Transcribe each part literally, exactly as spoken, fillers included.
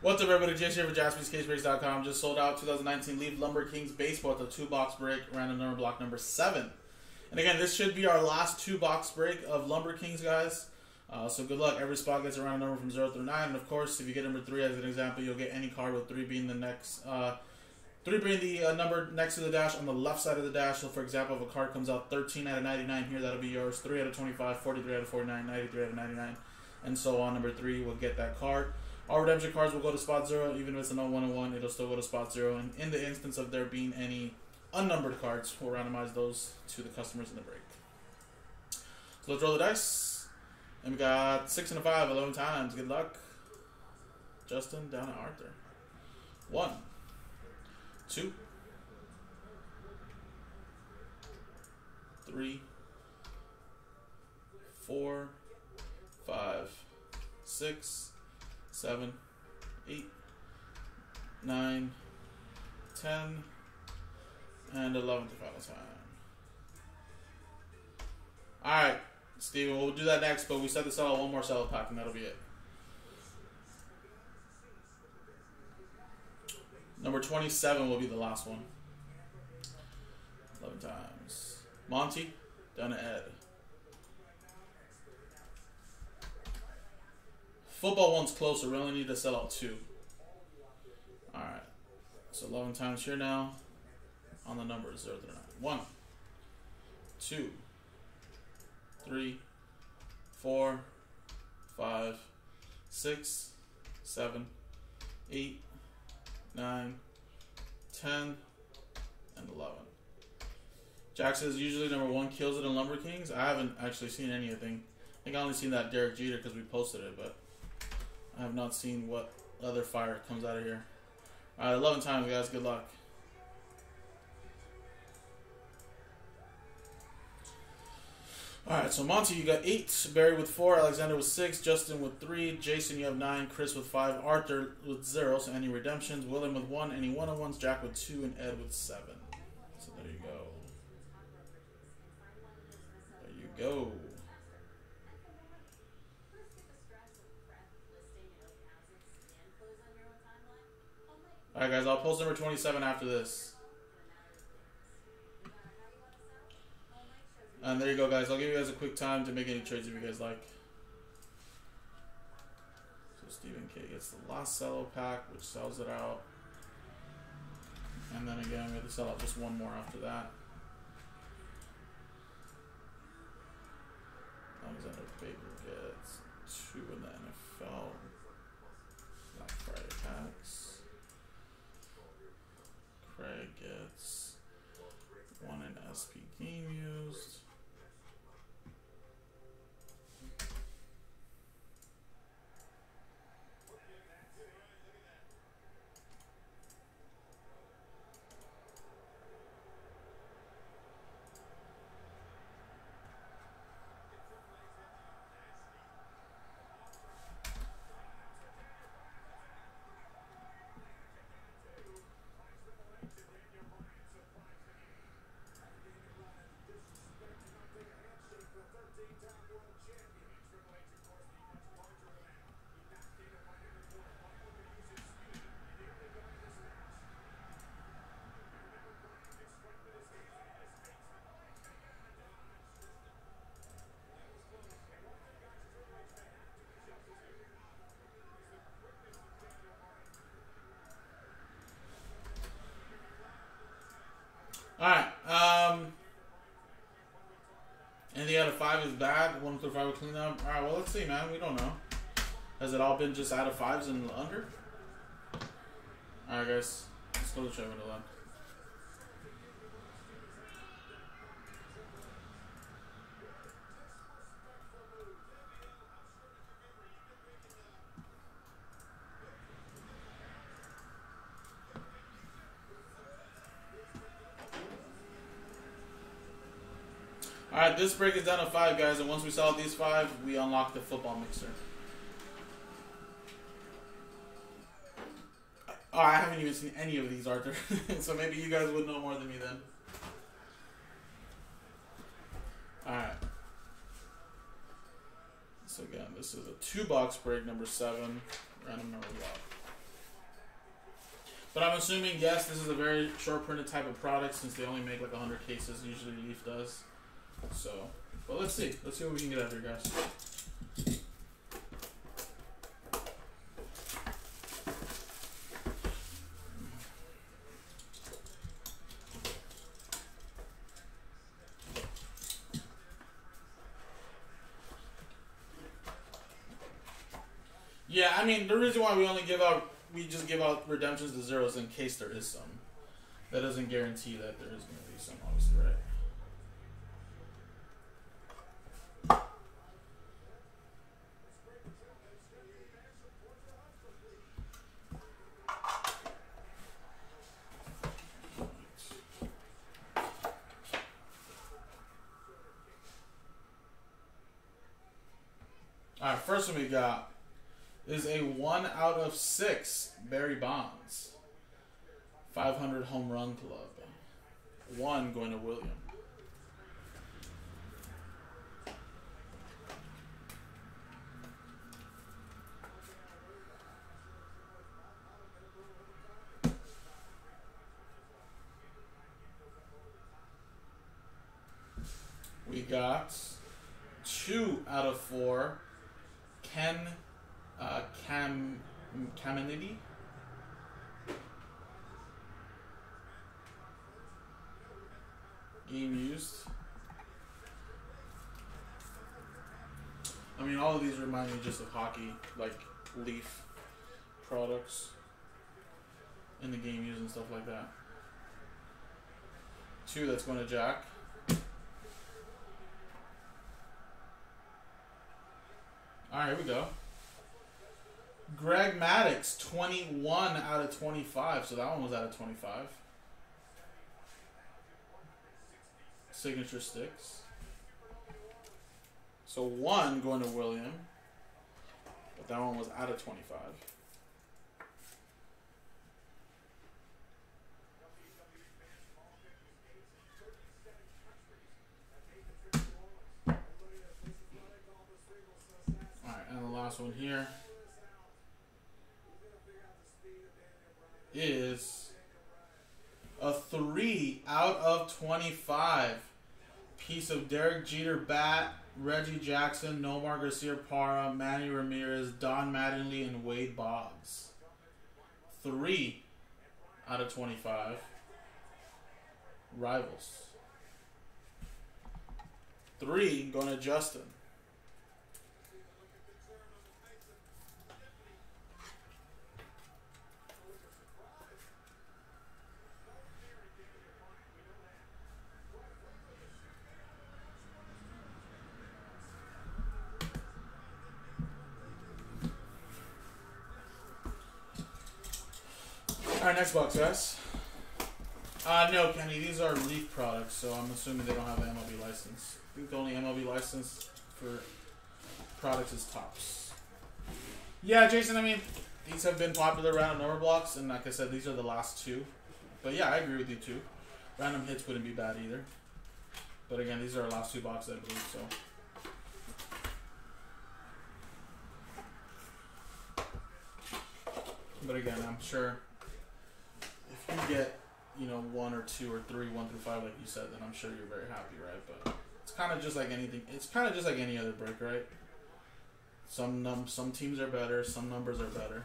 What's up, everybody? Jason here for Jaspys Case Breaks dot com. Just sold out two thousand nineteen Leaf Lumber Kings Baseball at the two-box break, random number block number seven. And again, this should be our last two-box break of Lumber Kings, guys. Uh, so good luck. Every spot gets a random number from zero through nine. And of course, if you get number three as an example, you'll get any card with three being the next uh, three being the uh, number next to the dash on the left side of the dash. So for example, if a card comes out thirteen out of ninety-nine here, that'll be yours. three out of twenty-five, forty-three out of forty-nine, ninety-three out of ninety-nine, and so on. Number three will get that card. All redemption cards will go to spot zero. Even if it's an oh one oh one, it'll still go to spot zero. And in the instance of there being any unnumbered cards, we'll randomize those to the customers in the break. So let's roll the dice. And we got six and a five, eleven times. Good luck. Justin, down to Arthur. One, two, three, four, five, six, seven, eight, nine, ten, and eleven to final time. Alright, Steven, we'll do that next, but we set this out one more salad pack and that'll be it. Number twenty-seven will be the last one. eleven times. Monty, down to Ed. Football one's closer. We only need to sell out two. All right. So eleven times here now. On the numbers zero through nine. One, two, three, four, five, six, seven, eight, nine, ten, and eleven. Jack says usually number one kills it in Lumber Kings. I haven't actually seen anything. I think I only seen that Derek Jeter because we posted it, but I have not seen what other fire comes out of here. All right, eleven times, guys. Good luck. All right, so Monty, you got eight. Barry with four. Alexander with six. Justin with three. Jason, you have nine. Chris with five. Arthur with zero, so any redemptions. William with one. Any one-on-ones. Jack with two. And Ed with seven. So there you go. There you go. Alright guys, I'll post number twenty-seven after this. And there you go guys, I'll give you guys a quick time to make any trades if you guys like. So Stephen K gets the last cello pack, which sells it out. And then again, I'm going to sell out just one more after that. Alexander Baker gets two in the N F L. Black Friday packs. Craig gets one in S P game used. Alright, um, anything out of five is bad, one through five will clean up. Alright, well, let's see, man, we don't know. Has it all been just out of fives and under? Alright, guys, let's go to the trade window then. Alright, this break is down to five, guys, and once we solve these five, we unlock the football mixer. Oh, I haven't even seen any of these, Arthur. So maybe you guys would know more than me then. Alright. So again, this is a two-box break, number seven, random number block. But I'm assuming, yes, this is a very short-printed type of product since they only make like one hundred cases, usually Leaf does. So, but let's see. Let's see what we can get out of here, guys. Yeah, I mean, the reason why we only give out, we just give out redemptions to zeros in case there is some. That doesn't guarantee that there is going to be some, obviously, right? All right, first one we got is a one out of six Barry Bonds, five hundred home run club, one going to William. We got two out of four Ken Uh, Cam Caminiti. Game used. I mean, all of these remind me just of hockey, like Leaf products in the game used and stuff like that. Two, that's going to Jack. All right, here we go. Greg Maddux, twenty-one out of twenty-five. So that one was out of twenty-five. Signature sticks. So one going to William. But that one was out of twenty-five. All right, and the last one here is a three out of twenty-five piece of Derek Jeter bat, Reggie Jackson, Nomar Garciaparra, Manny Ramirez, Don Mattingly, and Wade Boggs. Three out of twenty-five rivals. Three going to Justin. All right, next box, guys. Uh, no, Kenny, these are Leaf products, so I'm assuming they don't have an M L B license. I think the only M L B license for products is Topps. Yeah, Jason, I mean, these have been popular random number blocks, and like I said, these are the last two. But yeah, I agree with you, too. Random hits wouldn't be bad either. But again, these are our last two boxes, I believe, so... But again, I'm sure... If you get, you know, one or two or three, one through five, like you said, then I'm sure you're very happy, right? But it's kind of just like anything. It's kind of just like any other break, right? Some num some teams are better. Some numbers are better.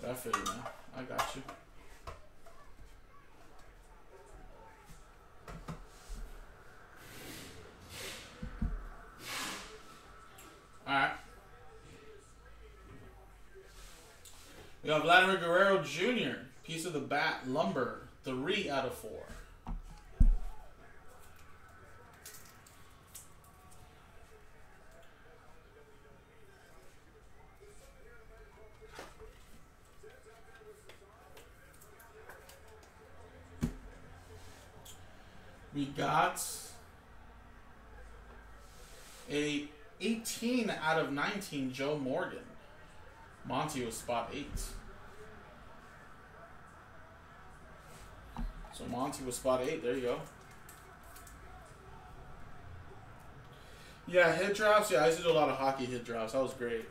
But I feel you, man. I got you. All right. We got Vladimir Guerrero Junior Piece of the bat, lumber, three out of four. We got a eighteen out of nineteen Joe Morgan. Monty was spot eight. So Monty was spot eight. There you go. Yeah, hit drops. Yeah, I used to do a lot of hockey hit drops. That was great.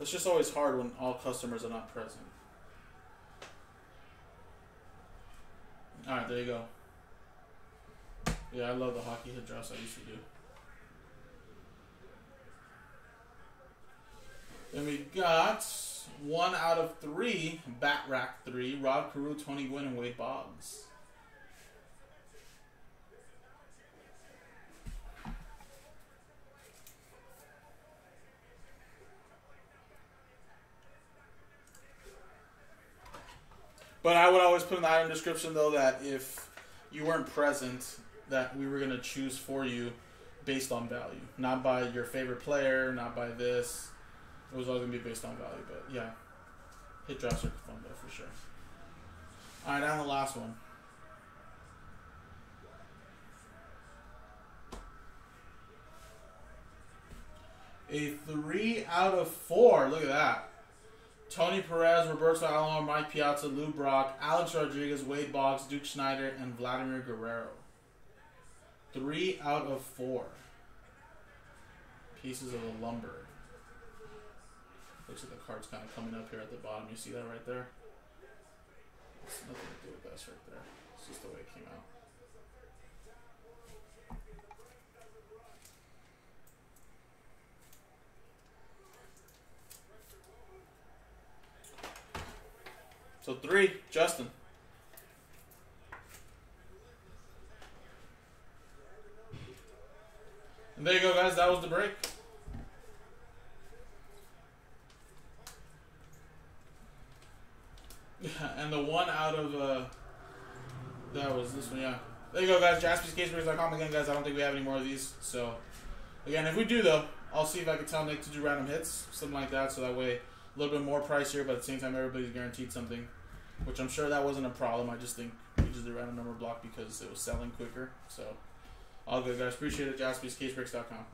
It's just always hard when all customers are not present. All right, there you go. Yeah, I love the hockey hit drops I used to do. Then we got one out of three, Bat Rack three, Rod Carew, Tony Gwynn, and Wade Boggs. But I would always put in the item description, though, that if you weren't present, that we were going to choose for you based on value. Not by your favorite player, not by this. It was always going to be based on value, but yeah. Hit drops are fun, though, for sure. All right, now the last one. A three out of four. Look at that. Tony Perez, Roberto Alomar, Mike Piazza, Lou Brock, Alex Rodriguez, Wade Boggs, Duke Schneider, and Vladimir Guerrero. Three out of four pieces of the lumber. Looks like the card's kind of coming up here at the bottom. You see that right there? It's nothing to do with that right there. It's just the way it came out. So three, Justin. And there you go, guys. That was the break. Yeah, and the one out of, uh, that was this one, yeah. There you go, guys. Jaspys Case Breaks dot com. Again, guys, I don't think we have any more of these. So, again, if we do, though, I'll see if I can tell Nick to do random hits, something like that, so that way a little bit more price here, but at the same time, everybody's guaranteed something. Which I'm sure that wasn't a problem. I just think we just did a random number block because it was selling quicker. So, all good, guys. Appreciate it. Jaspys Case Breaks dot com.